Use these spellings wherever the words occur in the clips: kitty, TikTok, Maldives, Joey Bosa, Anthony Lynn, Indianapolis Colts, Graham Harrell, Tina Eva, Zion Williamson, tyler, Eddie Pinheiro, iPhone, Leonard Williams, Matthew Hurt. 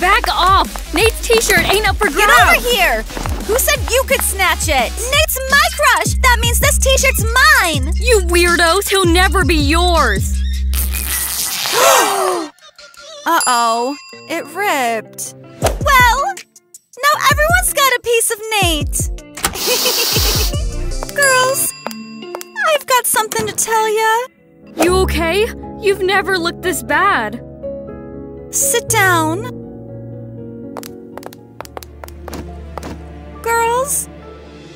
Back off! Nate's t-shirt ain't up for grabs! Get over here! Who said you could snatch it? Nate's my crush! That means this t-shirt's mine! You weirdos! He'll never be yours! Uh-oh. It ripped. Well, now everyone's got a piece of Nate! Girls, I've got something to tell ya. You okay? You've never looked this bad. Sit down. Girls,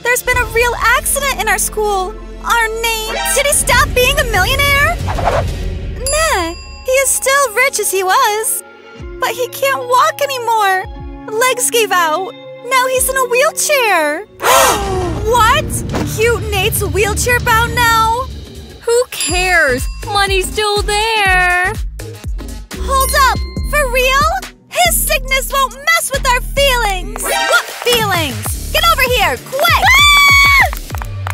there's been a real accident in our school. Our name. Did he stop being a millionaire? Nah, he is still rich as he was. But he can't walk anymore. Legs gave out. Now he's in a wheelchair. What? Cute Nate's wheelchair bound now? Who cares? Money's still there. Hold up! For real? His sickness won't mess with our feelings! What feelings? Get over here! Quick! Ah!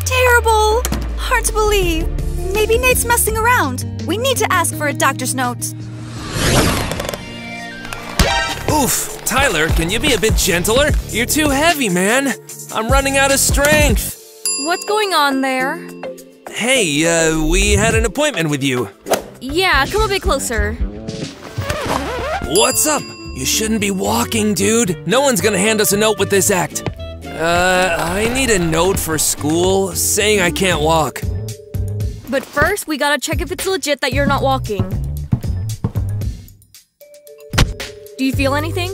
Terrible! Hard to believe. Maybe Nate's messing around. We need to ask for a doctor's note. Oof! Tyler, can you be a bit gentler? You're too heavy, man! I'm running out of strength! What's going on there? Hey, we had an appointment with you. Yeah, come a bit closer. What's up? You shouldn't be walking, dude. No one's gonna hand us a note with this act. I need a note for school saying I can't walk. But first, we gotta check if it's legit that you're not walking. Do you feel anything?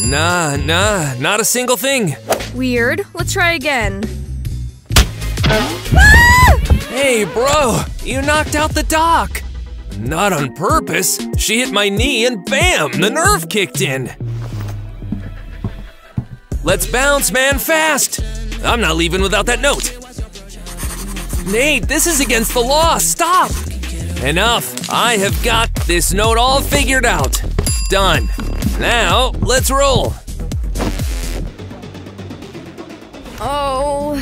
Nah, not a single thing. Weird. Let's try again. Hey, bro! You knocked out the doc! Not on purpose. She hit my knee and bam, the nerve kicked in. Let's bounce, man, fast. I'm not leaving without that note. Nate, this is against the law. Stop. Enough. I have got this note all figured out. Done. Now, let's roll. Oh.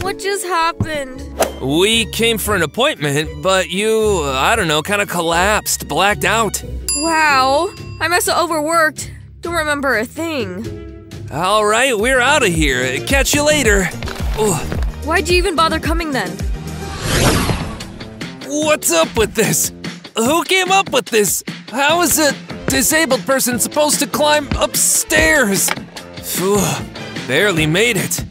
What just happened? We came for an appointment, but you, I don't know, kind of collapsed, blacked out. Wow, I'm so overworked. Don't remember a thing. All right, we're out of here. Catch you later. Ugh. Why'd you even bother coming then? What's up with this? Who came up with this? How is a disabled person supposed to climb upstairs? Phew, barely made it.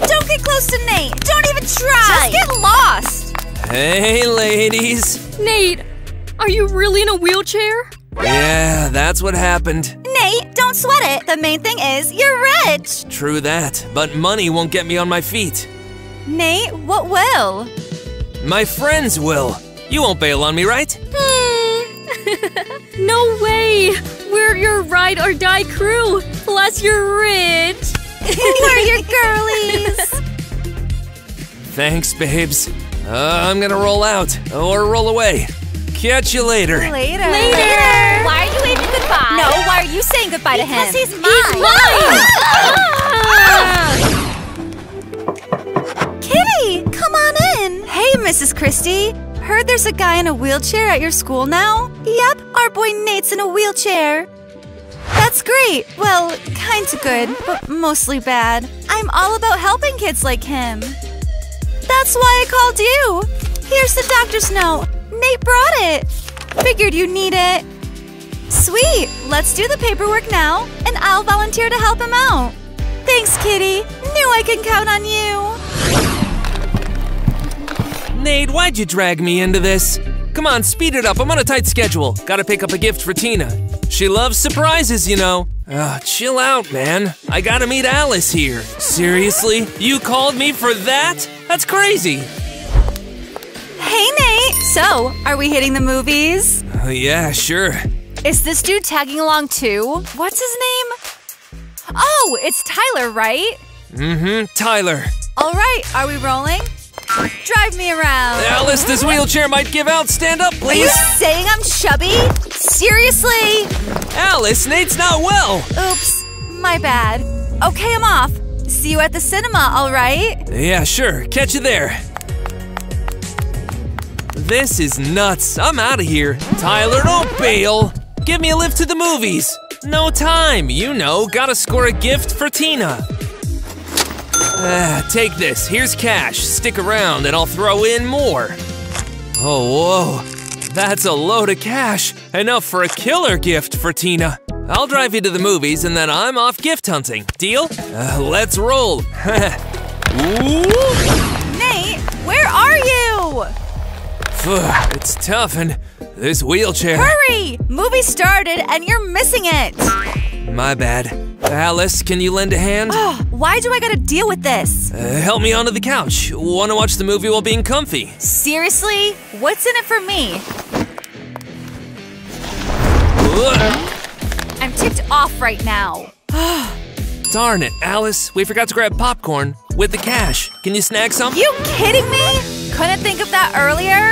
Don't get close to Nate! Don't even try! Just get lost! Hey, ladies! Nate, are you really in a wheelchair? Yeah, that's what happened. Nate, don't sweat it! The main thing is, you're rich! True that, but money won't get me on my feet. Nate, what will? My friends will. You won't bail on me, right? No way! We're your ride or die crew! Plus, you're rich! We're your girlies! Thanks, babes. I'm gonna roll out, or roll away. Catch you later. Later! Why are you waving goodbye? No, why are you saying goodbye to him? Because he's mine! He's mine! Kitty, come on in! Hey, Mrs. Christie. Heard there's a guy in a wheelchair at your school now? Yep, our boy Nate's in a wheelchair. That's great! Well, kinda good, but mostly bad. I'm all about helping kids like him. That's why I called you! Here's the doctor's note. Nate brought it! Figured you'd need it. Sweet! Let's do the paperwork now, and I'll volunteer to help him out. Thanks, Kitty! Knew I could count on you! Nate, why'd you drag me into this? Come on, speed it up, I'm on a tight schedule. Gotta pick up a gift for Tina. She loves surprises, you know. Chill out, man. I gotta meet Alice here. Seriously? You called me for that? That's crazy. Hey, Nate. So, are we hitting the movies? Yeah, sure. Is this dude tagging along too? What's his name? Oh, it's Tyler, right? Mm-hmm, Tyler. All right, are we rolling? Drive me around. Alice, this wheelchair might give out. Stand up, please. Are you saying I'm chubby? Seriously? Alice, Nate's not well. Oops, my bad. Okay, I'm off. See you at the cinema, all right? Yeah, sure. Catch you there. This is nuts. I'm out of here. Tyler, don't bail. Give me a lift to the movies. No time. You know, gotta score a gift for Tina. Take this. Here's cash. Stick around and I'll throw in more. Oh, whoa. That's a load of cash. Enough for a killer gift for Tina. I'll drive you to the movies and then I'm off gift hunting. Deal? Let's roll. Nate, where are you? It's tough and this wheelchair. Hurry! Movie started and you're missing it. My bad. Alice, can you lend a hand? Oh, why do I gotta deal with this? Help me onto the couch. Wanna watch the movie while being comfy? Seriously? What's in it for me? I'm ticked off right now. Darn it, Alice. We forgot to grab popcorn with the cash. Can you snag some? You kidding me? Couldn't think of that earlier?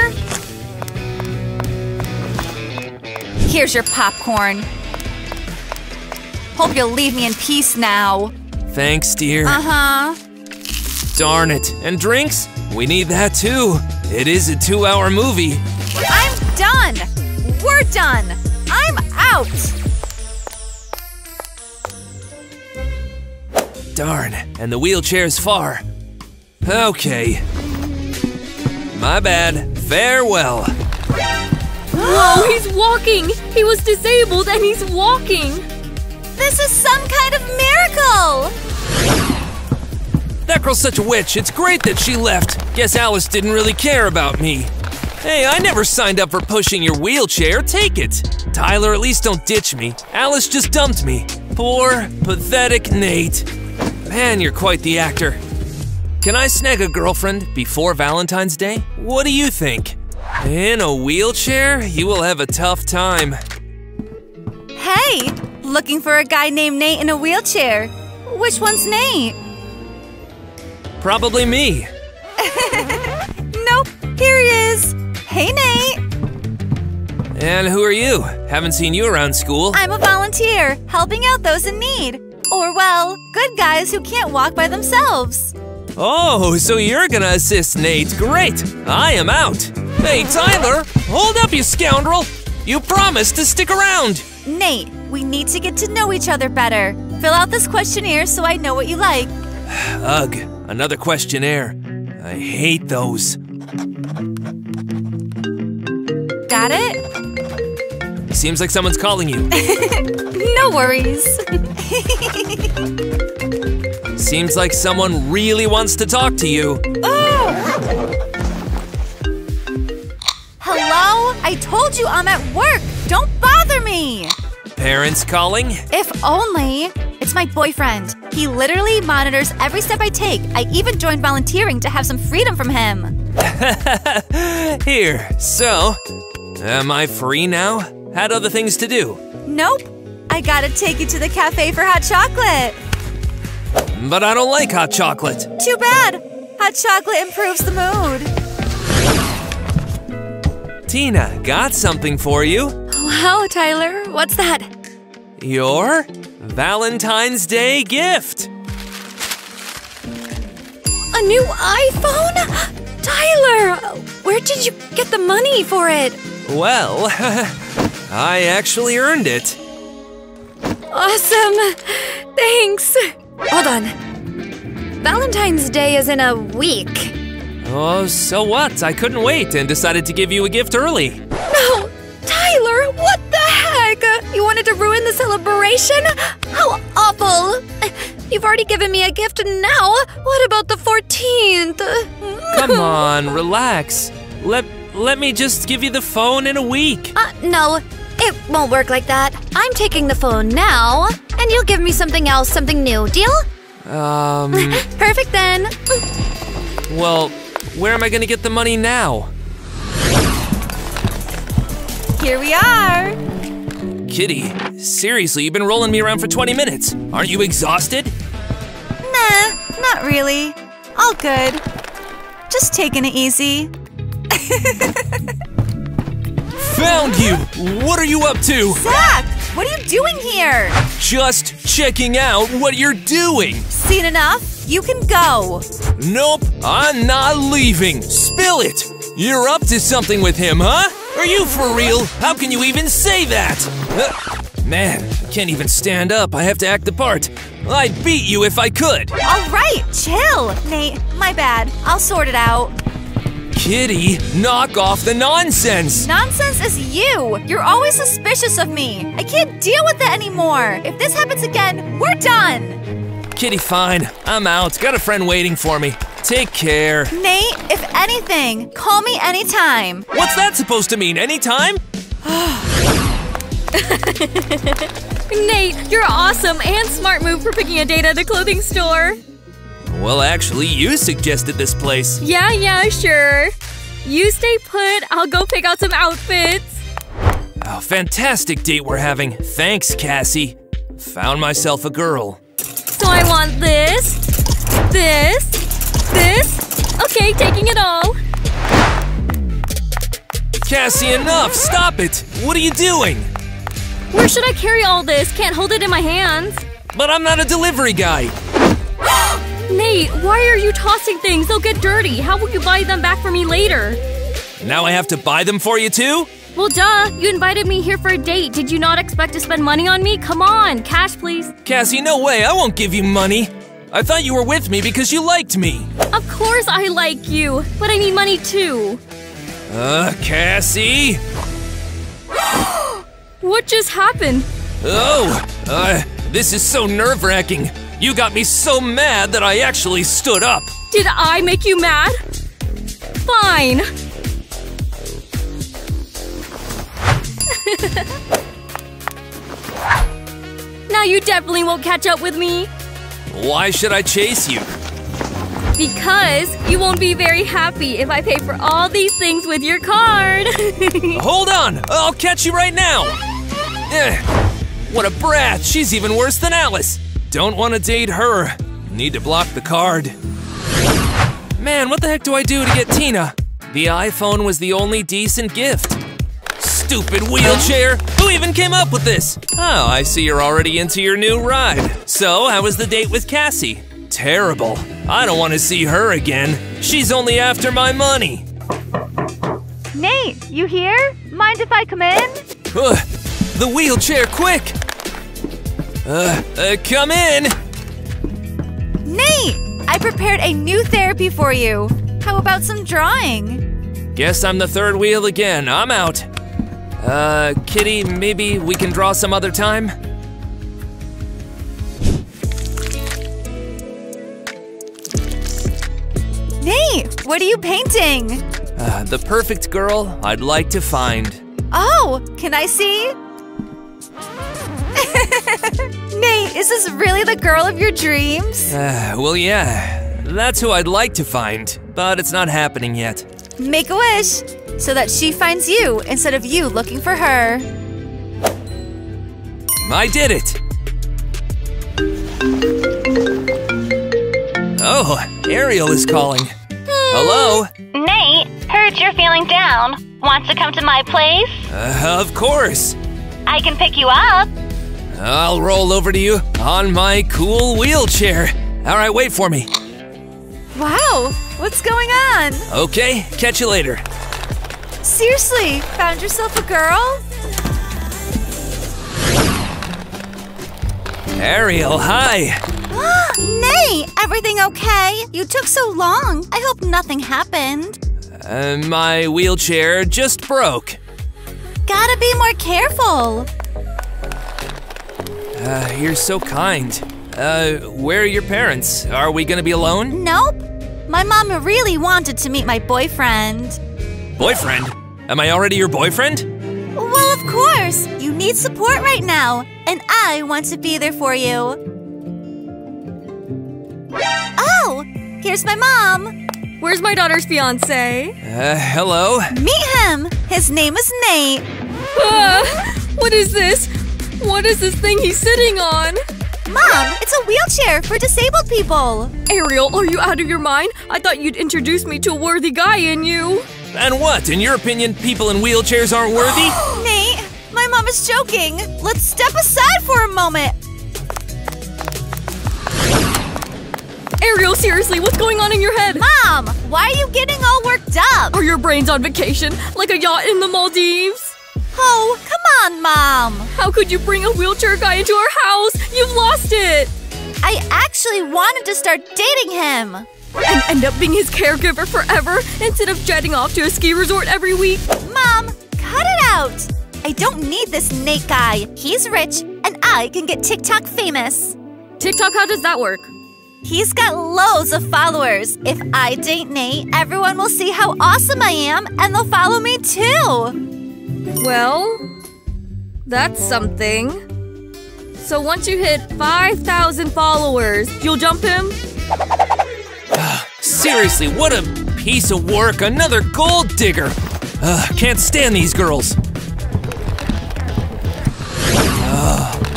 Here's your popcorn. Hope you'll leave me in peace now. Thanks, dear. Uh-huh. Darn it. And drinks? We need that, too. It is a 2-hour movie. I'm done. We're done. I'm out. Darn. And the wheelchair's far. Okay. My bad. Farewell. Whoa, he's walking. He was disabled and he's walking. This is some kind of miracle! That girl's such a witch. It's great that she left. Guess Alice didn't really care about me. Hey, I never signed up for pushing your wheelchair. Take it. Tyler, at least don't ditch me. Alice just dumped me. Poor, pathetic Nate. Man, you're quite the actor. Can I snag a girlfriend before Valentine's Day? What do you think? In a wheelchair, you will have a tough time. Hey! Looking for a guy named Nate in a wheelchair. Which one's Nate? Probably me. Nope, here he is. Hey, Nate. And who are you? Haven't seen you around school. I'm a volunteer, helping out those in need. Or, well, good guys who can't walk by themselves. Oh, so you're gonna assist Nate. Great, I am out. Hey, Tyler, hold up, you scoundrel. You promised to stick around. Nate, we need to get to know each other better. Fill out this questionnaire so I know what you like. Ugh, another questionnaire. I hate those. Got it? Seems like someone's calling you. No worries. Seems like someone really wants to talk to you. Oh! Hello? I told you I'm at work. Don't bother me. Parents calling? If only. It's my boyfriend. He literally monitors every step I take. I even joined volunteering to have some freedom from him. Here. So, am I free now? Had other things to do? Nope. I gotta take you to the cafe for hot chocolate. But I don't like hot chocolate. Too bad. Hot chocolate improves the mood. Tina, got something for you. Wow, Tyler, what's that? Your Valentine's Day gift. A new iPhone? Tyler, where did you get the money for it? Well, I actually earned it. Awesome, thanks. Hold on, Valentine's Day is in a week. Oh, so what? I couldn't wait and decided to give you a gift early. No! Tyler, what the heck? You wanted to ruin the celebration? How awful! You've already given me a gift now. What about the 14th? Come on, relax. Let me just give you the phone in a week. No, it won't work like that. I'm taking the phone now, and you'll give me something else, something new. Deal? Perfect then. Well... where am I gonna get the money now? Here we are! Kitty, seriously, you've been rolling me around for 20 minutes. Aren't you exhausted? Nah, not really. All good. Just taking it easy. Found you! What are you up to? Zach, what are you doing here? Just checking out what you're doing. Seen enough? You can go. Nope, I'm not leaving. Spill it. You're up to something with him, huh? Are you for real? How can you even say that? Man, I can't even stand up. I have to act the part. I'd beat you if I could. All right, chill. Nate, my bad. I'll sort it out. Kitty, knock off the nonsense! Nonsense is you! You're always suspicious of me! I can't deal with it anymore! If this happens again, we're done! Kitty, fine. I'm out. Got a friend waiting for me. Take care. Nate, if anything, call me anytime. What's that supposed to mean? Anytime? Nate, you're awesome and smart move for picking a date at a clothing store. Well, actually, you suggested this place. Yeah, sure. You stay put. I'll go pick out some outfits. Oh, fantastic date we're having. Thanks, Cassie. Found myself a girl. So I want this, this, this. Okay, taking it all. Cassie, enough. Stop it. What are you doing? Where should I carry all this? Can't hold it in my hands. But I'm not a delivery guy. Nate, why are you tossing things? They'll get dirty. How will you buy them back for me later? Now I have to buy them for you too? Well, duh. You invited me here for a date. Did you not expect to spend money on me? Come on, cash please. Cassie, no way. I won't give you money. I thought you were with me because you liked me. Of course I like you, but I need money too. Cassie? What just happened? This is so nerve-wracking. You got me so mad that I actually stood up! Did I make you mad? Fine! Now you definitely won't catch up with me! Why should I chase you? Because you won't be very happy if I pay for all these things with your card! Hold on! I'll catch you right now! What a brat! She's even worse than Alice! Don't want to date her. Need to block the card. Man, what the heck do I do to get Tina? The iPhone was the only decent gift. Stupid wheelchair! Who even came up with this? Oh, I see you're already into your new ride. So, how was the date with Cassie? Terrible. I don't want to see her again. She's only after my money. Nate, you here? Mind if I come in? The wheelchair, quick! Come in! Nate! I prepared a new therapy for you. How about some drawing? Guess I'm the third wheel again. I'm out. Kitty, maybe we can draw some other time? Nate, what are you painting? The perfect girl I'd like to find. Oh, can I see? Nate, is this really the girl of your dreams? Well, yeah. That's who I'd like to find, but it's not happening yet. Make a wish so that she finds you instead of you looking for her. I did it! Oh, Ariel is calling. Hello? Nate, heard you're feeling down. Want to come to my place? Of course. I can pick you up. I'll roll over to you on my cool wheelchair. All right, wait for me. Wow, what's going on? Okay, catch you later. Seriously, found yourself a girl? Ariel, hi. Nate, everything okay? You took so long. I hope nothing happened. My wheelchair just broke. Gotta be more careful. You're so kind. Where are your parents? Are we gonna be alone? Nope. My mom really wanted to meet my boyfriend. Boyfriend? Am I already your boyfriend? Well, of course. You need support right now, and I want to be there for you. Oh, here's my mom. Where's my daughter's fiancé? Hello? Meet him. His name is Nate. What is this? What is this thing he's sitting on? Mom, it's a wheelchair for disabled people! Ariel, are you out of your mind? I thought you'd introduce me to a worthy guy in you. And what? In your opinion, people in wheelchairs aren't worthy? Nate, my mom is joking. Let's step aside for a moment. Ariel, seriously, what's going on in your head? Mom! Why are you getting all worked up? Are your brains on vacation, like a yacht in the Maldives? Oh, come on, Mom! How could you bring a wheelchair guy into our house? You've lost it! I actually wanted to start dating him! And end up being his caregiver forever instead of jetting off to a ski resort every week? Mom, cut it out! I don't need this Nate guy. He's rich, and I can get TikTok famous. TikTok, how does that work? He's got loads of followers. If I date Nate, everyone will see how awesome I am, and they'll follow me too. Well, that's something. So once you hit 5,000 followers, you'll jump him? Seriously, what a piece of work. Another gold digger. Can't stand these girls.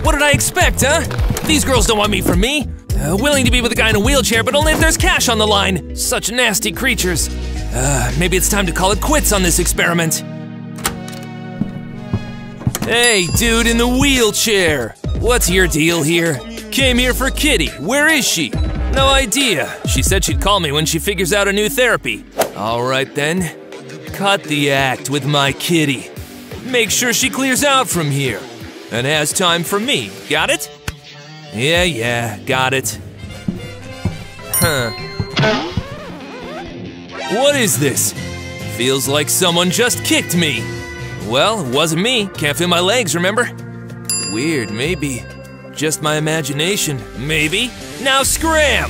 What did I expect, huh? These girls don't want me for me. Willing to be with a guy in a wheelchair, but only if there's cash on the line. Such nasty creatures. Maybe it's time to call it quits on this experiment. Hey, dude in the wheelchair. What's your deal here? Came here for Kitty. Where is she? No idea. She said she'd call me when she figures out a new therapy. All right, then. Cut the act with my Kitty. Make sure she clears out from here and has time for me. Got it? Yeah, got it. Huh. What is this? Feels like someone just kicked me. Well, it wasn't me. Can't feel my legs, remember? Weird, maybe. Just my imagination, maybe. Now scram!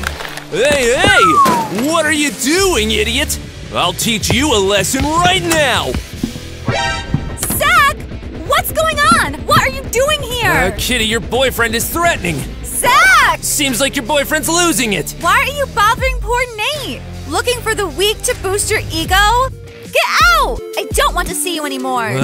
Hey! What are you doing, idiot? I'll teach you a lesson right now! Zach! What's going on? What are you doing here? Kitty, your boyfriend is threatening. Zach! Seems like your boyfriend's losing it. Why are you bothering poor Nate? Looking for the weak to boost your ego? Get out! I don't want to see you anymore.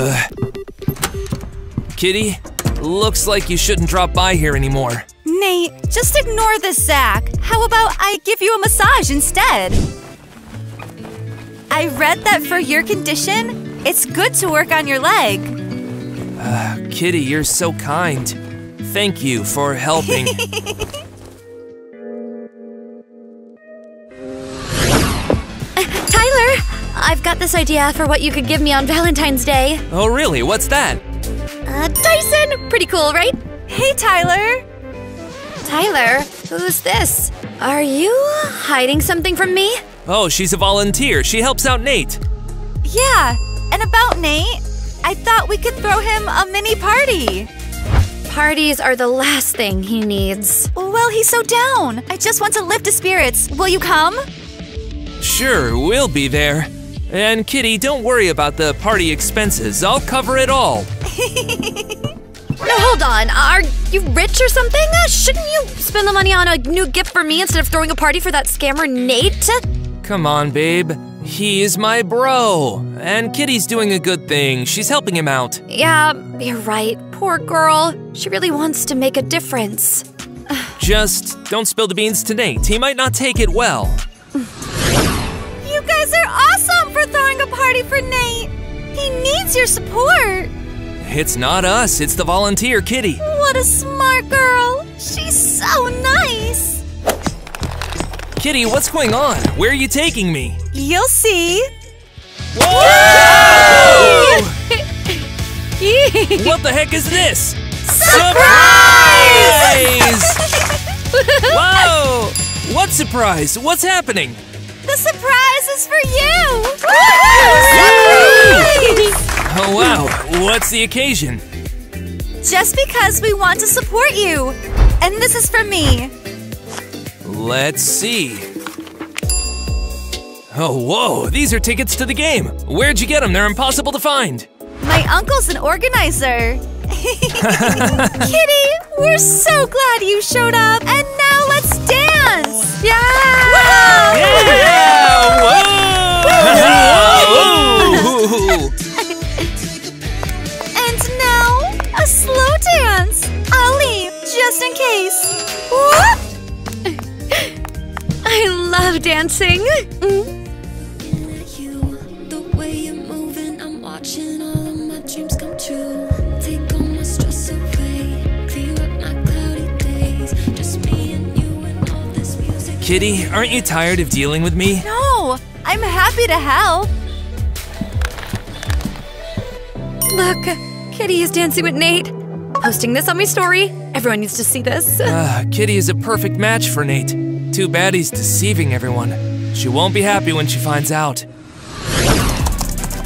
Kitty, looks like you shouldn't drop by here anymore. Nate, just ignore this, Zach. How about I give you a massage instead? I read that for your condition, it's good to work on your leg. Kitty, you're so kind. Thank you for helping. Tyler, I've got this idea for what you could give me on Valentine's Day. Oh, really? What's that? Tyson! Pretty cool, right? Hey, Tyler! Tyler, who's this? Are you hiding something from me? Oh, she's a volunteer. She helps out Nate. Yeah, and about Nate, I thought we could throw him a mini party. Parties are the last thing he needs. Well, he's so down. I just want to lift his spirits. Will you come? Sure, we'll be there. And Kitty, don't worry about the party expenses. I'll cover it all. No, hold on. Are you rich or something? Shouldn't you spend the money on a new gift for me instead of throwing a party for that scammer Nate? Come on, babe. He is my bro. And Kitty's doing a good thing. She's helping him out. Yeah, you're right. Poor girl. She really wants to make a difference. Just don't spill the beans to Nate. He might not take it well. You guys are awesome for throwing a party for Nate. He needs your support. It's not us. It's the volunteer Kitty. What a smart girl. She's so nice. Kitty, what's going on? Where are you taking me? You'll see. Whoa! What the heck is this? Surprise! Whoa! What surprise? What's happening? The surprise is for you! Oh wow, what's the occasion? Just because we want to support you. And this is for me. Let's see. Oh, whoa, these are tickets to the game. Where'd you get them? They're impossible to find. My uncle's an organizer. Kitty, we're so glad you showed up. And now let's dance. Yeah! Whoa! Yeah! Whoa! And now, a slow dance. I'll leave just in case. Whoop! I love dancing. Looking at you, the way you're moving, I'm watching all of my dreams come true. Take all my stress away, clear up my cloudy days. Just me and you and all this music. Kitty, aren't you tired of dealing with me? No, I'm happy to help! Look! Kitty is dancing with Nate! Posting this on my story! Everyone needs to see this! Kitty is a perfect match for Nate. Too bad he's deceiving everyone. She won't be happy when she finds out.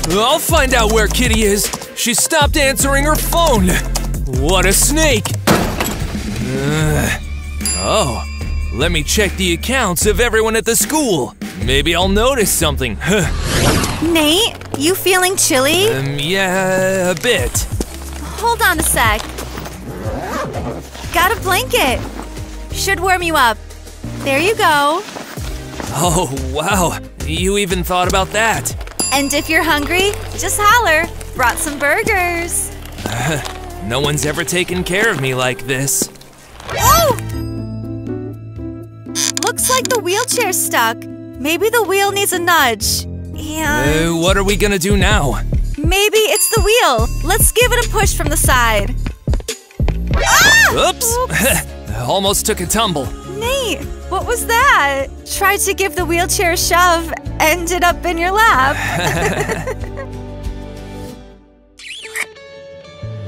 I'll find out where Kitty is! She stopped answering her phone! What a snake! Oh, let me check the accounts of everyone at the school. Maybe I'll notice something. Nate, you feeling chilly? Yeah, a bit. Hold on a sec. Got a blanket. Should warm you up. There you go. Oh, wow. You even thought about that. And if you're hungry, just holler. Brought some burgers. No one's ever taken care of me like this. Oh! Looks like the wheelchair's stuck. Maybe the wheel needs a nudge. And what are we gonna do now? Maybe it's the wheel. Let's give it a push from the side. Ah! Oops! Almost took a tumble. Nate, what was that? Tried to give the wheelchair a shove, ended up in your lap.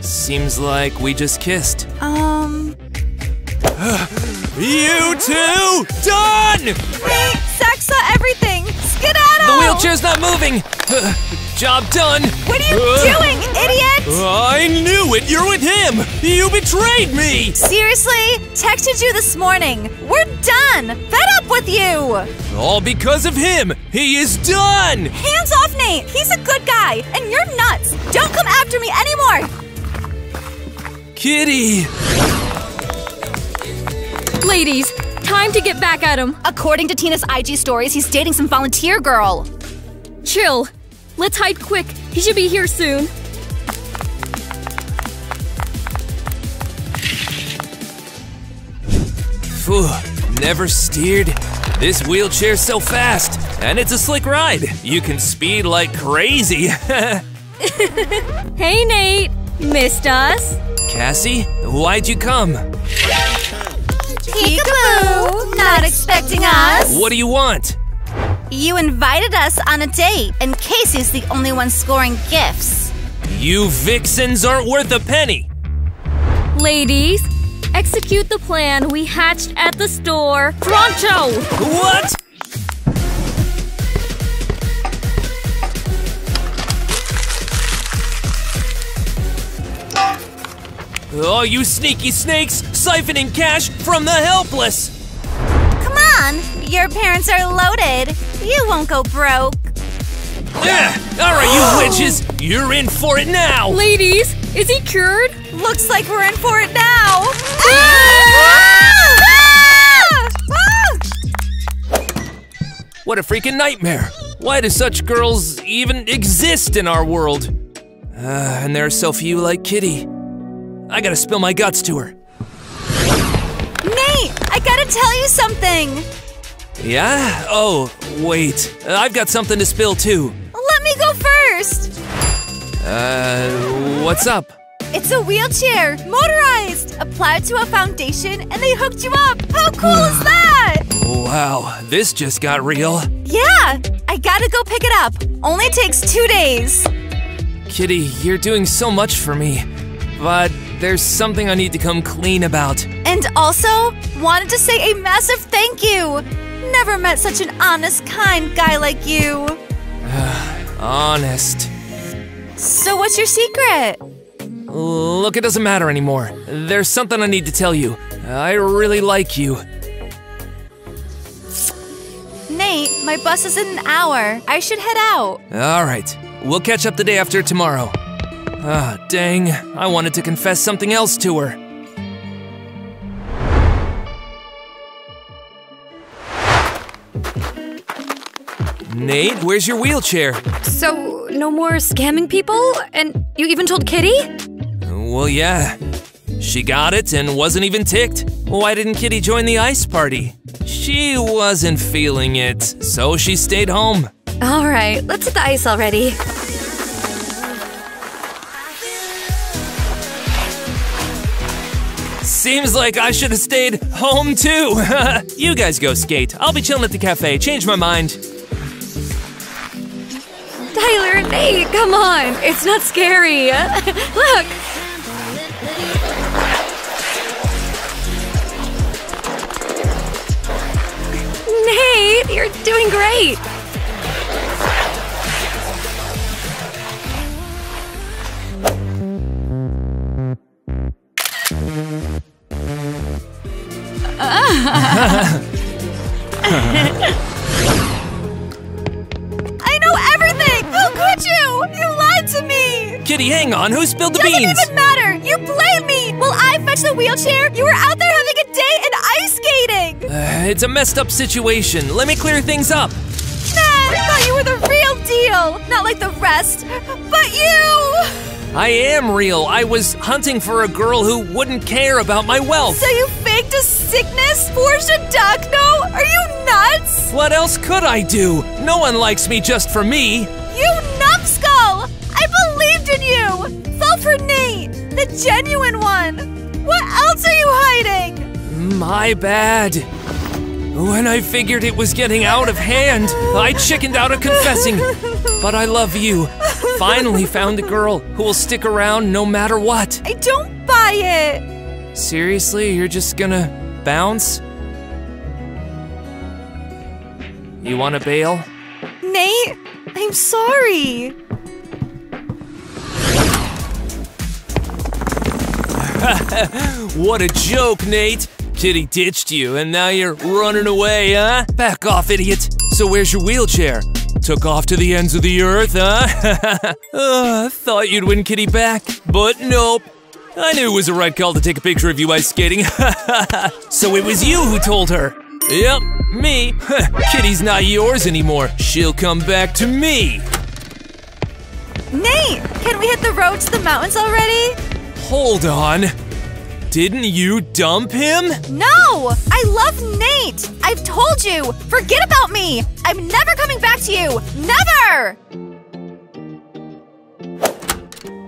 Seems like we just kissed. You two, done! Wait, Zach saw everything! Skedaddle! The wheelchair's not moving! Job done! What are you doing, idiot? I knew it! You're with him! You betrayed me! Seriously? Texted you this morning! We're done! Fed up with you! All because of him! He is done! Hands off, Nate! He's a good guy! And you're nuts! Don't come after me anymore! Kitty! Ladies, time to get back at him. According to Tina's IG stories, he's dating some volunteer girl. Chill. Let's hide quick. He should be here soon. Phew, never steered. This wheelchair's so fast, and it's a slick ride. You can speed like crazy. Hey, Nate. Missed us? Cassie, why'd you come? Peekaboo! Not expecting us! What do you want? You invited us on a date, and Casey's the only one scoring gifts. You vixens aren't worth a penny! Ladies, execute the plan we hatched at the store. Pronto! What? Oh, you sneaky snakes! Siphoning cash from the helpless! Come on! Your parents are loaded! You won't go broke! Alright, you witches! You're in for it now! Ladies, is he cured? Looks like we're in for it now! What a freaking nightmare! Why do such girls even exist in our world? And there are so few like Kitty. I gotta spill my guts to her. Nate, I gotta tell you something. Yeah? Oh, wait. I've got something to spill too. Let me go first. What's up? It's a wheelchair, motorized, applied to a foundation, and they hooked you up. How cool is that? Wow, this just got real. Yeah, I gotta go pick it up. Only takes 2 days. Kitty, you're doing so much for me. But there's something I need to come clean about. And also, wanted to say a massive thank you! Never met such an honest, kind guy like you. Honest. So what's your secret? Look, it doesn't matter anymore. There's something I need to tell you. I really like you. Nate, my bus is in an hour. I should head out. Alright, we'll catch up the day after tomorrow. Ah, dang. I wanted to confess something else to her. Nate, where's your wheelchair? So, no more scamming people? And you even told Kitty? Well, yeah. She got it and wasn't even ticked. Why didn't Kitty join the ice party? She wasn't feeling it, so she stayed home. All right, let's hit the ice already. Seems like I should have stayed home too. You guys go skate. I'll be chilling at the cafe. Change my mind. Hey, come on! It's not scary! Look! Nate, you're doing great! I know everything! How could you? You lied to me! Kitty, hang on. Who spilled the beans? Doesn't even matter! You blamed me! While I fetched the wheelchair, you were out there having a day and ice skating! It's a messed up situation. Let me clear things up. Man, I thought you were the real deal! Not like the rest, but you! I am real. I was hunting for a girl who wouldn't care about my wealth. So you faked a sickness? Forged a docno? Are you nuts? What else could I do? No one likes me just for me. You numbskull! I believed in you! Fell for Nate, the genuine one. What else are you hiding? My bad. When I figured it was getting out of hand, I chickened out of confessing. But I love you. Finally found a girl who will stick around no matter what. I don't buy it. Seriously, you're just gonna bounce? You wanna bail? Nate, I'm sorry. What a joke, Nate. Kitty ditched you and now you're running away, huh? Back off, idiot. So where's your wheelchair? Took off to the ends of the earth, huh? Thought you'd win Kitty back, but nope. I knew it was the right call to take a picture of you ice skating. So it was you who told her. Yep, me. Kitty's not yours anymore. She'll come back to me. Nate, can we hit the road to the mountains already? Hold on. Didn't you dump him? No! I love Nate! I've told you! Forget about me! I'm never coming back to you! Never!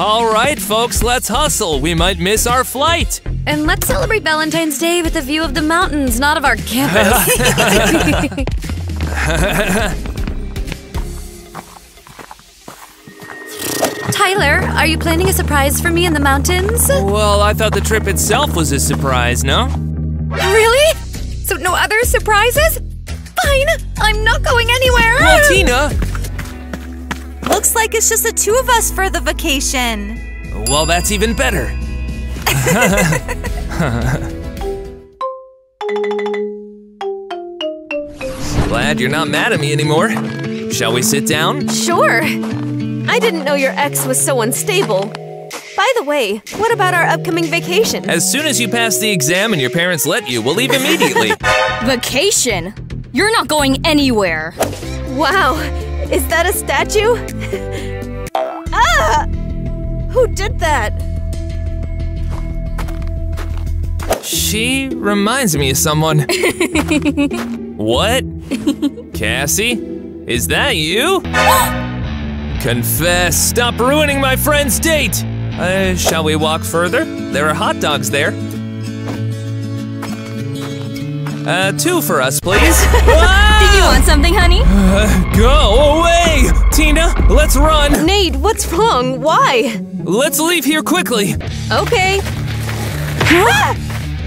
Alright, folks, let's hustle. We might miss our flight. And let's celebrate Valentine's Day with a view of the mountains, not of our campus. Tyler, are you planning a surprise for me in the mountains? Well, I thought the trip itself was a surprise, no? Really? So no other surprises? Fine! I'm not going anywhere! Well, Tina! Looks like it's just the two of us for the vacation. Well, that's even better. Glad you're not mad at me anymore. Shall we sit down? Sure! I didn't know your ex was so unstable. By the way, what about our upcoming vacation? As soon as you pass the exam and your parents let you, we'll leave immediately. Vacation? You're not going anywhere. Wow, is that a statue? Ah! Who did that? She reminds me of someone. What? Cassie? Is that you? Confess! Stop ruining my friend's date! Shall we walk further? There are hot dogs there. 2 for us, please. Did you want something, honey? Go away! Tina, let's run! Nate, what's wrong? Why? Let's leave here quickly. Okay. Ah!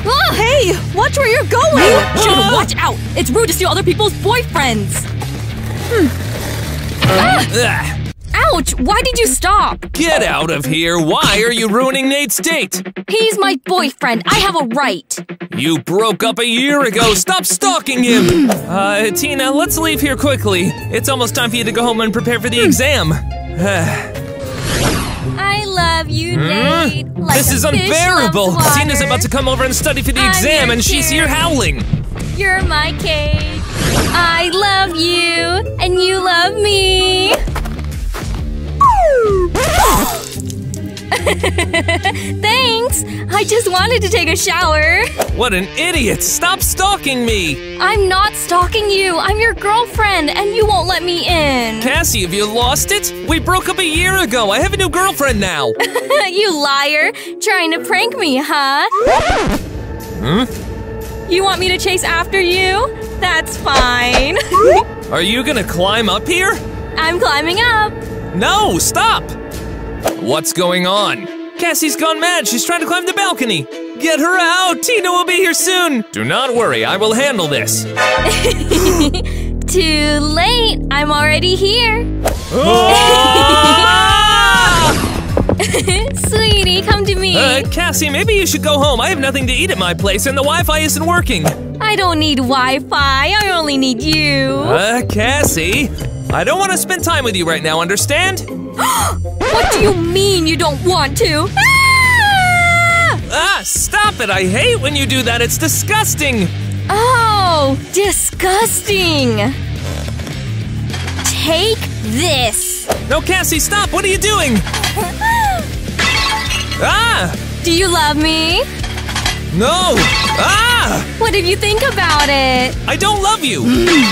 Ah! Hey, watch where you're going! You should watch out! It's rude to steal other people's boyfriends! Ah! Ouch! Why did you stop? Get out of here! Why are you ruining Nate's date? He's my boyfriend. I have a right. You broke up a year ago. Stop stalking him! Tina, let's leave here quickly. It's almost time for you to go home and prepare for the exam. I love you, Nate. Like this is unbearable! Tina's about to come over and study for the exam and she's here howling. You're my cake. I love you, and you love me. Thanks! I just wanted to take a shower. What an idiot! Stop stalking me! I'm not stalking you! I'm your girlfriend, and you won't let me in! Cassie, have you lost it? We broke up a year ago! I have a new girlfriend now! You liar! Trying to prank me, huh? Hmm? You want me to chase after you? That's fine. Are you gonna climb up here? I'm climbing up! No, stop! What's going on? Cassie's gone mad, she's trying to climb the balcony! Get her out! Tina will be here soon! Do not worry, I will handle this! Too late! I'm already here! Sweetie, come to me! Cassie, maybe you should go home. I have nothing to eat at my place and the Wi-Fi isn't working. I don't need Wi-Fi. I only need you. Cassie, I don't want to spend time with you right now, understand? What do you mean you don't want to? Ah! Stop it! I hate when you do that. It's disgusting. Oh, disgusting. Take this. No, Cassie, stop. What are you doing? Ah! Do you love me? No! Ah! What did you think about it? I don't love you!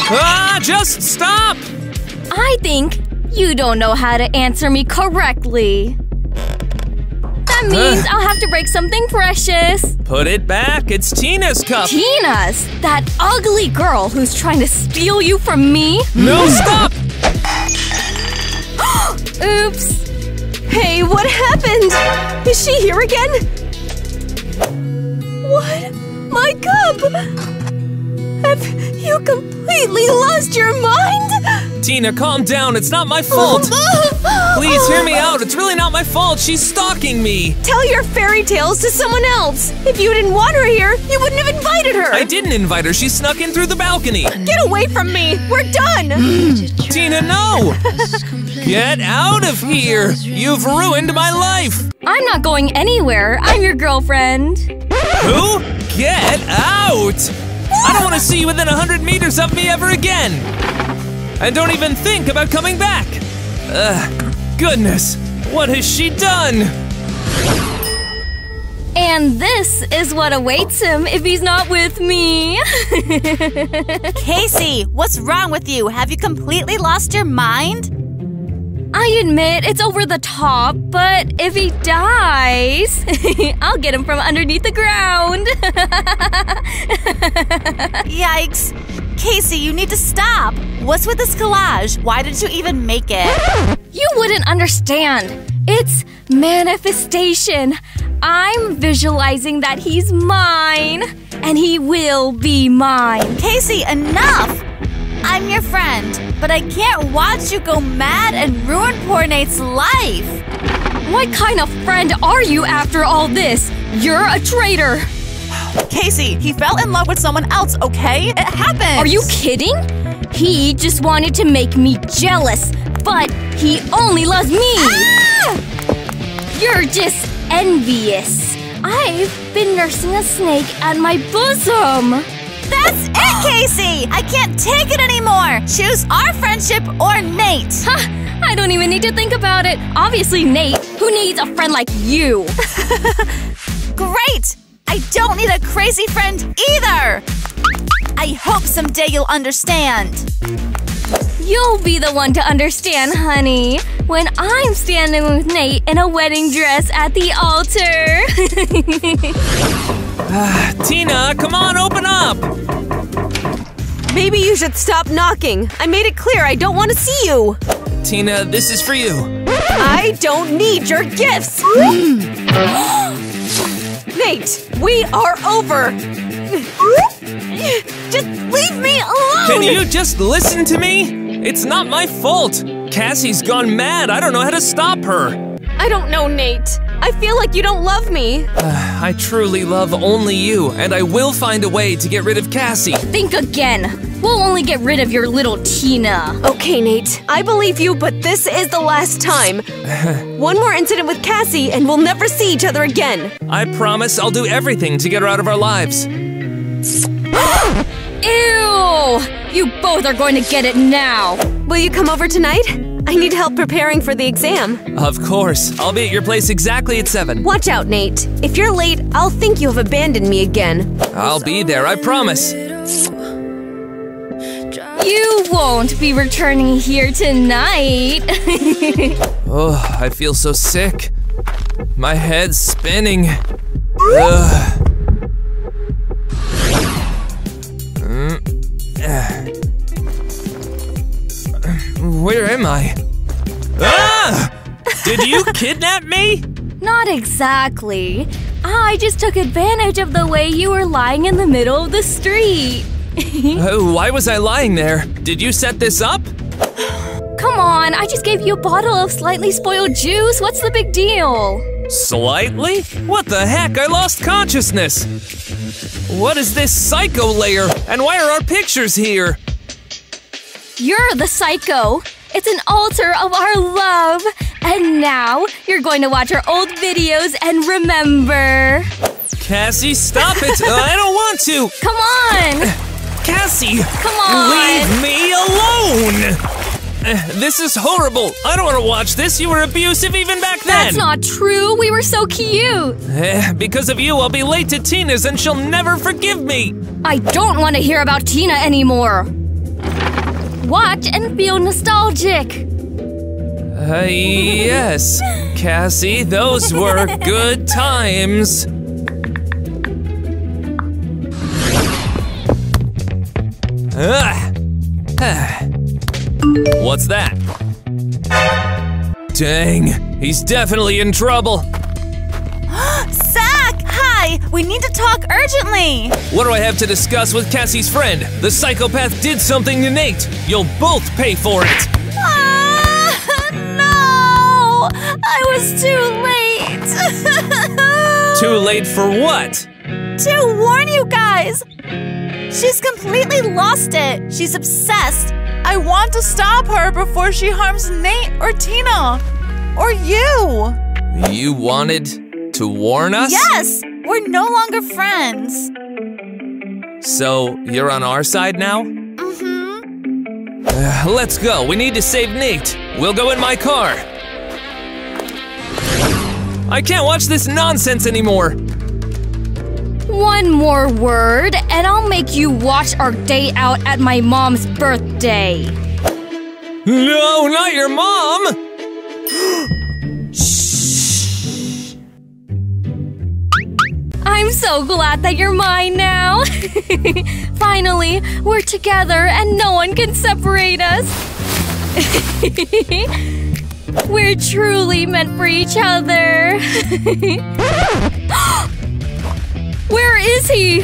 Ah! Just stop! I think you don't know how to answer me correctly. That means I'll have to break something precious. Put it back. It's Tina's cup. Tina's? That ugly girl who's trying to steal you from me? No, stop! Oops! Hey, what happened? Is she here again? What? My cup! Have you completely lost your mind? Tina, calm down. It's not my fault. Please hear me out. It's really not my fault. She's stalking me. Tell your fairy tales to someone else. If you didn't want her here, you wouldn't have invited her. I didn't invite her. She snuck in through the balcony. Get away from me. We're done. Tina, no. Get out of here. You've ruined my life. I'm not going anywhere. I'm your girlfriend. Who? Get out. I don't want to see you within 100 meters of me ever again. And don't even think about coming back. Goodness, what has she done? And this is what awaits him if he's not with me. Casey, what's wrong with you? Have you completely lost your mind? I admit it's over the top, but if he dies, I'll get him from underneath the ground. Yikes. Casey, you need to stop. What's with this collage? Why did you even make it? You wouldn't understand. It's manifestation. I'm visualizing that he's mine, and he will be mine. Casey, enough! I'm your friend, but I can't watch you go mad and ruin poor Nate's life! What kind of friend are you after all this? You're a traitor! Casey, he fell in love with someone else, okay? It happened! Are you kidding? He just wanted to make me jealous, but he only loves me! Ah! You're just envious. I've been nursing a snake at my bosom! That's it, Casey! I can't take it anymore! Choose our friendship or Nate! Huh, I don't even need to think about it. Obviously, Nate. Who needs a friend like you? Great! I don't need a crazy friend either! I hope someday you'll understand. You'll be the one to understand, honey. When I'm standing with Nate in a wedding dress at the altar. Tina, come on, open up! Maybe you should stop knocking. I made it clear I don't want to see you. Tina, this is for you. I don't need your gifts! Nate, we are over! Just leave me alone! Can you just listen to me? It's not my fault. Cassie's gone mad. I don't know how to stop her. I don't know, Nate. I feel like you don't love me. I truly love only you, and I will find a way to get rid of Cassie. Think again. We'll only get rid of your little Tina. Okay, Nate. I believe you, but this is the last time. One more incident with Cassie, and we'll never see each other again. I promise I'll do everything to get her out of our lives. Ew! You both are going to get it now. Will you come over tonight? I need help preparing for the exam. Of course. I'll be at your place exactly at 7. Watch out, Nate. If you're late, I'll think you have abandoned me again. I'll be there, I promise. You won't be returning here tonight. Oh, I feel so sick. My head's spinning. Ugh. Where am I? Ah! Did you kidnap me? Not exactly. I just took advantage of the way you were lying in the middle of the street. Why was I lying there? Did you set this up? Come on, I just gave you a bottle of slightly spoiled juice. What's the big deal? Slightly? What the heck? I lost consciousness. What is this psycho layer? And why are our pictures here? You're the psycho. It's an altar of our love. And now, you're going to watch our old videos and remember. Cassie, stop it! I don't want to! Come on! Cassie! Come on! Leave me alone! This is horrible! I don't want to watch this! You were abusive even back then! That's not true! We were so cute! Because of you, I'll be late to Tina's and she'll never forgive me! I don't want to hear about Tina anymore! Watch and feel nostalgic! Yes, Cassie, those were good times. What's that? Dang, he's definitely in trouble. Zach, hi, we need to talk urgently. What do I have to discuss with Cassie's friend? The psychopath did something to Nate. You'll both pay for it. I was too late! Too late for what? To warn you guys! She's completely lost it! She's obsessed! I want to stop her before she harms Nate or Tina! Or you! You wanted to warn us? Yes! We're no longer friends! So, you're on our side now? Mm-hmm. Let's go! We need to save Nate! We'll go in my car! I can't watch this nonsense anymore! One more word, and I'll make you watch our day out at my mom's birthday! No, not your mom! Shh! I'm so glad that you're mine now! Finally, we're together and no one can separate us! We're truly meant for each other! Where is he?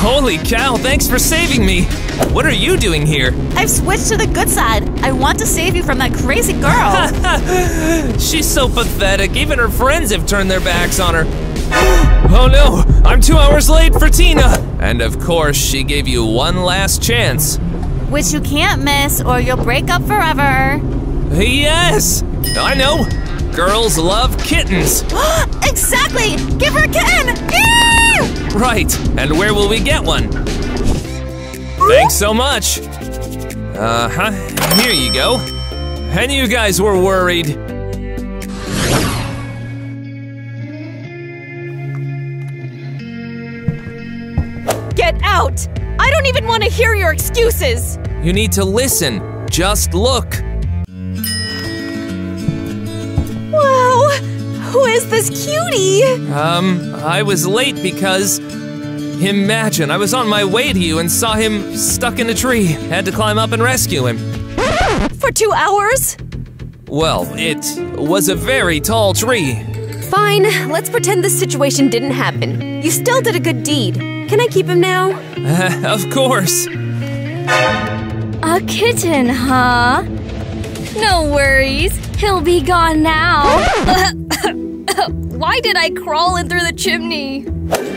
Holy cow, thanks for saving me! What are you doing here? I've switched to the good side! I want to save you from that crazy girl! She's so pathetic, even her friends have turned their backs on her! Oh no, I'm 2 hours late for Tina! And of course, she gave you one last chance! Which you can't miss, or you'll break up forever. Yes! I know! Girls love kittens! Exactly! Give her a kitten! Ew! Right, and where will we get one? Thanks so much! Here you go. And you guys were worried. Get out! I don't even want to hear your excuses! You need to listen. Just look. Wow! Who is this cutie? I was late because… Imagine, I was on my way to you and saw him stuck in a tree. Had to climb up and rescue him. For 2 hours? Well, it was a very tall tree. Fine, let's pretend this situation didn't happen. You still did a good deed. Can I keep him now? Of course. A kitten, huh? No worries. He'll be gone now. Why did I crawl in through the chimney?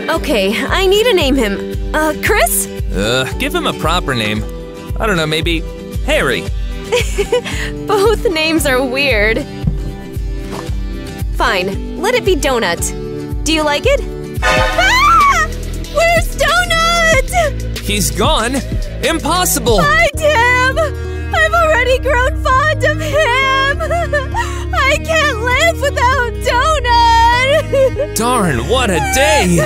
Okay, I need to name him. Chris? Give him a proper name. I don't know, maybe Harry. Both names are weird. Fine, let it be Donut. Do you like it? Ah! Where's Donut? He's gone. Impossible. Find him. I've already grown fond of him. I can't live without Donut. Darn, what a day.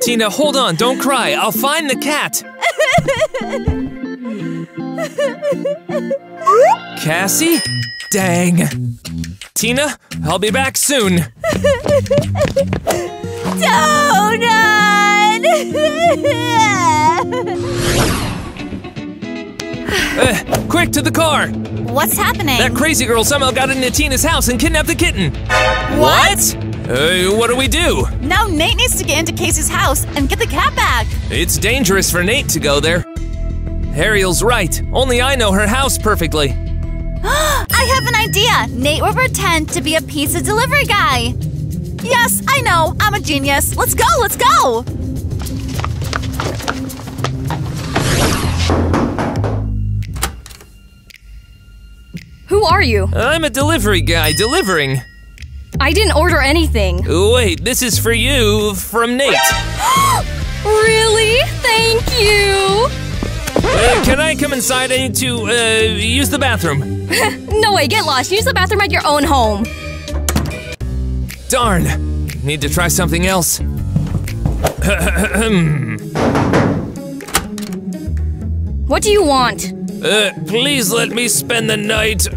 Tina, hold on. Don't cry. I'll find the cat. Cassie? Dang. Tina, I'll be back soon. Donut! Quick, to the car! What's happening? That crazy girl somehow got into Tina's house and kidnapped the kitten! What? What do we do? Now Nate needs to get into Casey's house and get the cat back! It's dangerous for Nate to go there. Ariel's right. Only I know her house perfectly. I have an idea! Nate will pretend to be a pizza delivery guy! Yes, I know! I'm a genius! Let's go! Let's go! Who are you? I'm a delivery guy delivering. I didn't order anything. Wait, this is for you from Nate. Really? Thank you. Can I come inside? I need to use the bathroom. No way, get lost. Use the bathroom at your own home. Darn. Need to try something else. What do you want? Please let me spend the night.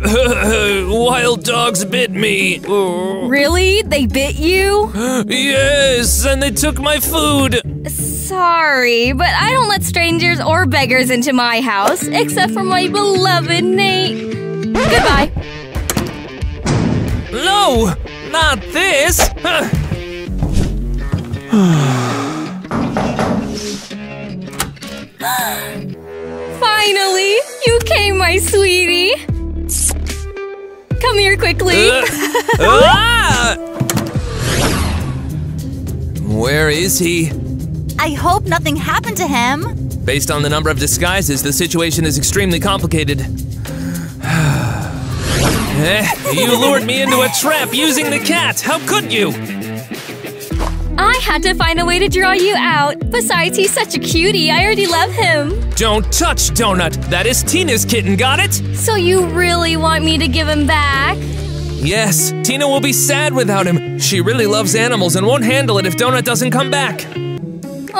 Wild dogs bit me. Really? They bit you? Yes, and they took my food. Sorry, but I don't let strangers or beggars into my house, except for my beloved Nate. Goodbye. No, not this. Finally, you came, my sweetie. Come here quickly. Where is he? I hope nothing happened to him. Based on the number of disguises, the situation is extremely complicated. You lured me into a trap using the cat. How could you? I had to find a way to draw you out. Besides, he's such a cutie. I already love him. Don't touch Donut. That is Tina's kitten, got it? So you really want me to give him back? Yes. Tina will be sad without him. She really loves animals and won't handle it if Donut doesn't come back.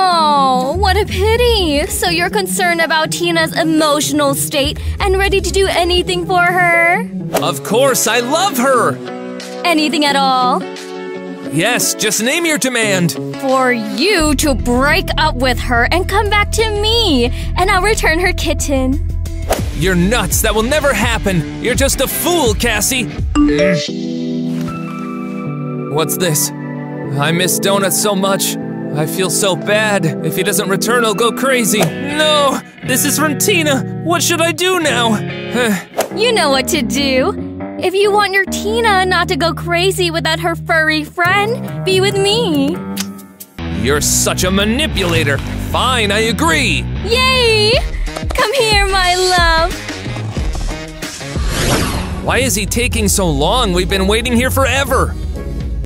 Oh, what a pity. So you're concerned about Tina's emotional state and ready to do anything for her? Of course, I love her. Anything at all? Yes, just name your demand. For you to break up with her and come back to me, and I'll return her kitten. You're nuts. That will never happen. You're just a fool, Cassie. What's this? I miss Donut so much. I feel so bad. If he doesn't return, I'll go crazy. No, this is from Tina. What should I do now? You know what to do. If you want your Tina not to go crazy without her furry friend, be with me. You're such a manipulator. Fine, I agree. Yay! Come here, my love. Why is he taking so long? We've been waiting here forever.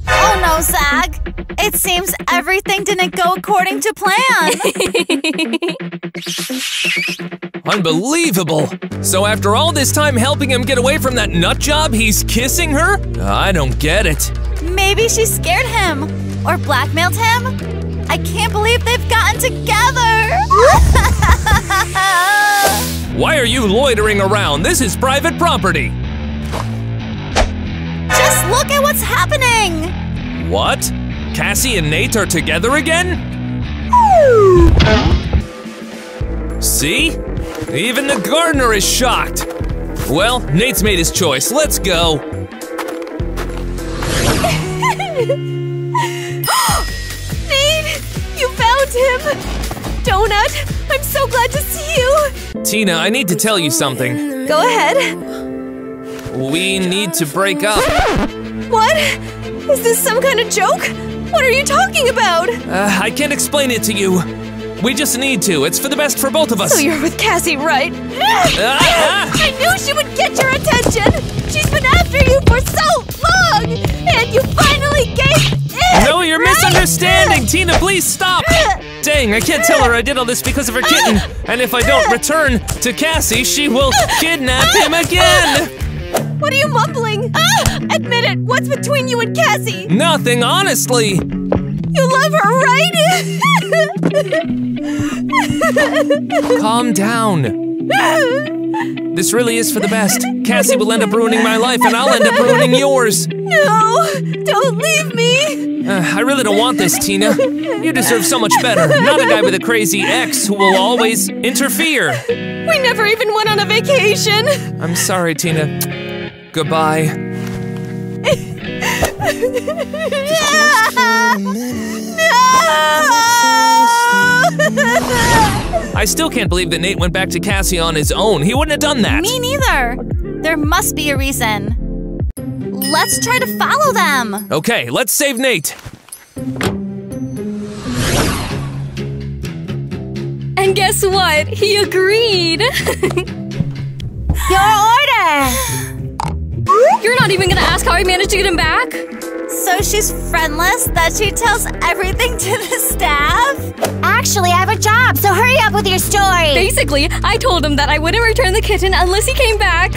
Oh no, Zach. It seems everything didn't go according to plan. Unbelievable! So after all this time helping him get away from that nut job, he's kissing her? I don't get it. Maybe she scared him. Or blackmailed him? I can't believe they've gotten together! Why are you loitering around? This is private property! Just look at what's happening! What? Cassie and Nate are together again? Ooh. See? Even the gardener is shocked! Well, Nate's made his choice. Let's go! Nate! You found him! Donut, I'm so glad to see you! Tina, I need to tell you something. Go ahead. We need to break up. What? Is this some kind of joke? What are you talking about? I can't explain it to you. We just need to. It's for the best for both of us. So you're with Cassie, right? I knew she would get your attention! She's been after you for so long! And you finally gave it! No, you're misunderstanding! Tina, please stop! Dang, I can't tell her I did all this because of her kitten. And if I don't return to Cassie, she will kidnap him again! What are you mumbling? Admit it! What's between you and Cassie? Nothing, honestly! You love her, right? Calm down. This really is for the best. Cassie will end up ruining my life, and I'll end up ruining yours. No, don't leave me. I really don't want this, Tina. You deserve so much better. Not a guy with a crazy ex who will always interfere. We're We never even went on a vacation! I'm sorry, Tina. Goodbye. I still can't believe that Nate went back to Cassie on his own. He wouldn't have done that. Me neither. There must be a reason. Let's try to follow them. Okay, let's save Nate. And guess what? He agreed. Your order. You're not even gonna ask how I managed to get him back? So she's friendless that she tells everything to the staff? Actually, I have a job, so hurry up with your story. Basically, I told him that I wouldn't return the kitten unless he came back.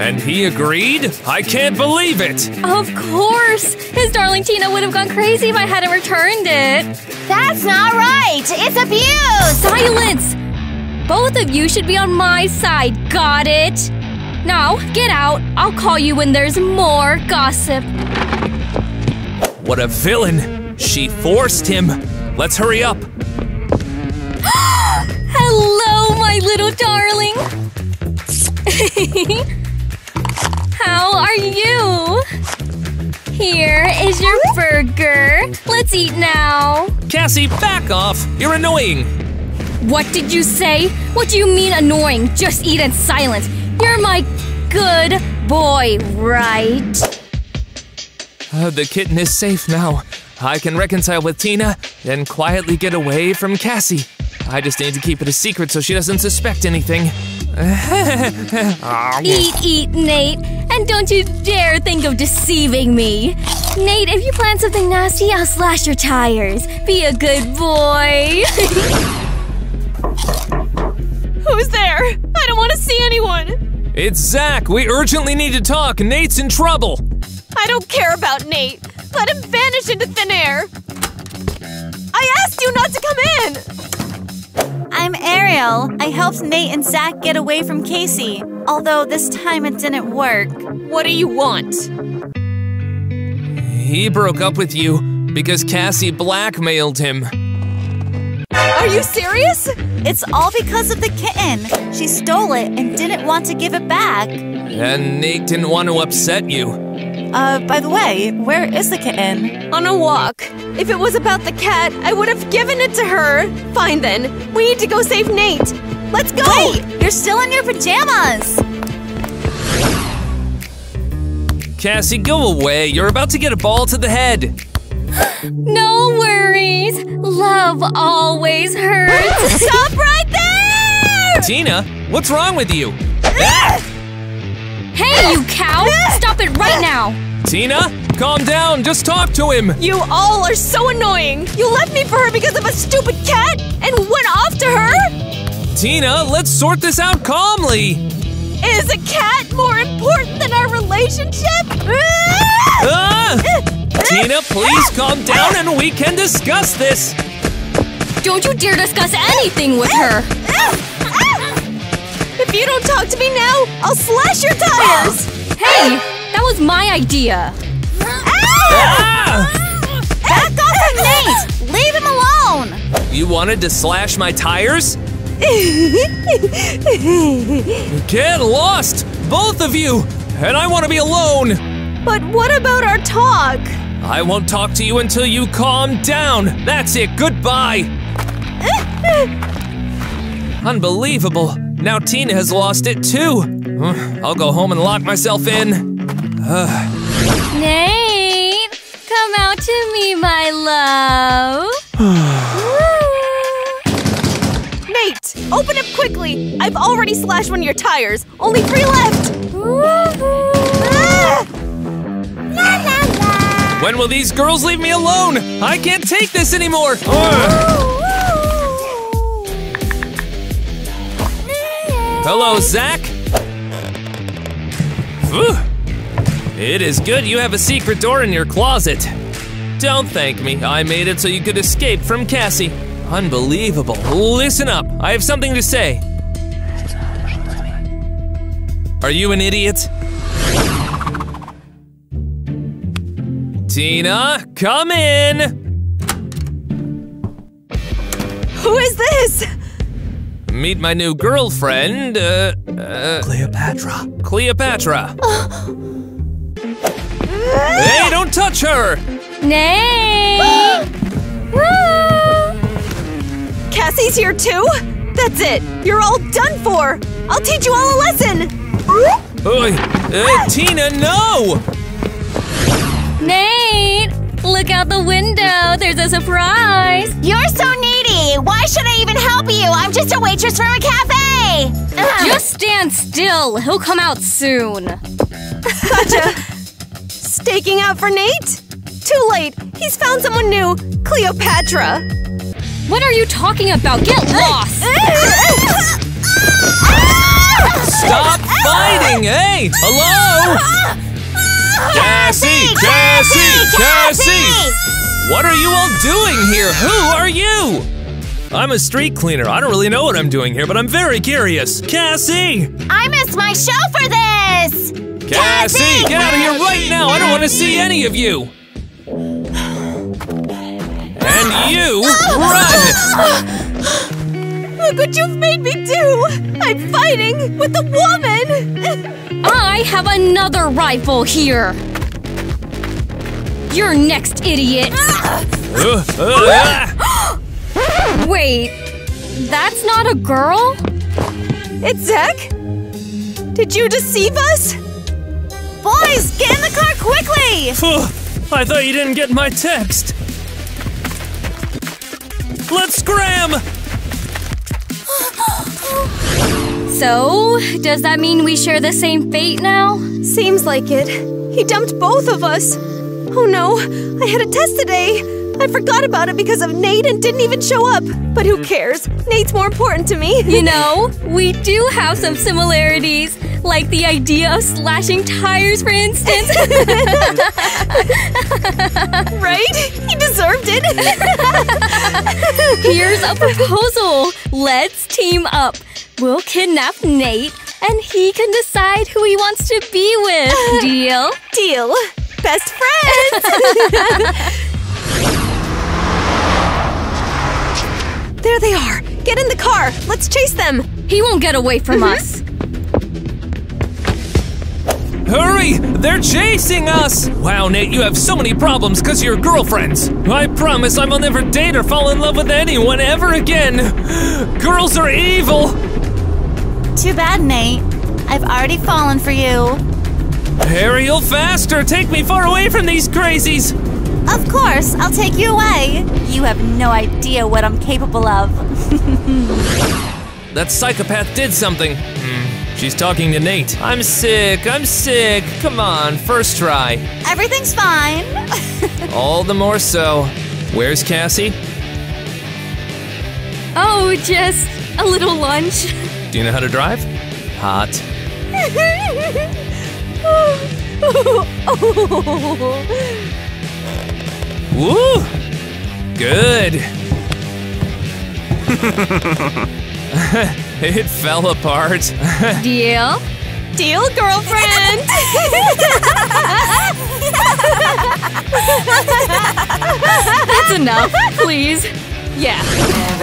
And he agreed? I can't believe it! Of course! His darling Tina would have gone crazy if I hadn't returned it. That's not right! It's abuse! Silence! Both of you should be on my side, got it? Now, get out. I'll call you when there's more gossip. What a villain! She forced him! Let's hurry up! Hello, my little darling! How are you? Here is your burger. Let's eat now. Cassie, back off! You're annoying! What did you say? What do you mean annoying? Just eat in silence. You're my good boy, right? The kitten is safe now. I can reconcile with Tina and quietly get away from Cassie. I just need to keep it a secret so she doesn't suspect anything. Eat, Nate. And don't you dare think of deceiving me. Nate, if you plan something nasty, I'll slash your tires. Be a good boy. Who's there? I don't want to see anyone. It's Zach. We urgently need to talk. Nate's in trouble. I don't care about Nate. Let him vanish into thin air. I asked you not to come in. I'm Ariel. I helped Nate and Zach get away from Casey, although this time it didn't work. What do you want? He broke up with you because Cassie blackmailed him. Are you serious? It's all because of the kitten. She stole it and didn't want to give it back. And Nate didn't want to upset you. By the way, where is the kitten? On a walk. If it was about the cat, I would have given it to her. Fine then, we need to go save Nate. Let's go! Wait, you're still in your pajamas! Cassie, go away. You're about to get a ball to the head. No worries. Love always hurts. Stop right there! Tina, what's wrong with you? Hey, you cow! Stop it right now! Tina, calm down. Just talk to him. You all are so annoying. You left me for her because of a stupid cat and went off to her? Tina, let's sort this out calmly. Is a cat more important than our relationship? Tina, please calm down and we can discuss this. Don't you dare discuss anything with her. If you don't talk to me now, I'll slash your tires! Hey! That was my idea! Back off from Nate! Leave him alone! You wanted to slash my tires? Get lost! Both of you! And I want to be alone! But what about our talk? I won't talk to you until you calm down! That's it! Goodbye! Unbelievable! Now Tina has lost it too. I'll go home and lock myself in. Nate, come out to me, my love. Nate, open up quickly. I've already slashed one of your tires. Only 3 left. When will these girls leave me alone? I can't take this anymore. Hello, Zach. Whew. It is good you have a secret door in your closet. Don't thank me. I made it so you could escape from Cassie. Unbelievable. Listen up. I have something to say. Are you an idiot? Tina, come in. Who is this? Meet my new girlfriend, Cleopatra. Cleopatra. Hey, don't touch her! Nay! Cassie's here too? That's it! You're all done for! I'll teach you all a lesson! Tina, no! Nate! Look out the window! There's a surprise! You're so needy! Why should I even help you? I'm just a waitress from a cafe! Just stand still! He'll come out soon! Gotcha! Staking out for Nate? Too late! He's found someone new! Cleopatra! What are you talking about? Get lost! Stop fighting! Hey! Hello! Cassie! Cassie! Cassie! What are you all doing here? Who are you? I'm a street cleaner. I don't really know what I'm doing here, but I'm very curious. Cassie! I missed my show for this! Cassie! Get out of here right now! I don't want to see any of you! And you! Run! Look what you've made me do! I'm fighting with a woman! I have another rifle here! You're next, idiot! Wait, that's not a girl? It's Zach? Did you deceive us? Boys, get in the car quickly! I thought you didn't get my text! Let's scram! So, does that mean we share the same fate now? Seems like it. He dumped both of us. Oh no, I had a test today. I forgot about it because of Nate and didn't even show up. But who cares? Nate's more important to me. You know, we do have some similarities. Like the idea of slashing tires, for instance. Right? He deserved it. Here's a proposal. Let's team up. We'll kidnap Nate, and he can decide who he wants to be with. Deal? Deal. Best friends! There they are. Get in the car. Let's chase them. He won't get away from us. Hurry! They're chasing us! Wow, Nate, you have so many problems because of your girlfriends. I promise I will never date or fall in love with anyone ever again. Girls are evil. Too bad, Nate. I've already fallen for you. Ariel, faster! Take me far away from these crazies! Of course, I'll take you away. You have no idea what I'm capable of. That psychopath did something. She's talking to Nate. I'm sick, I'm sick. Come on, first try. Everything's fine. All the more so. Where's Cassie? Oh, just a little lunch. Do you know how to drive? Hot. Woo! Good. It fell apart. Deal? Deal, girlfriend! That's enough, please. Yeah.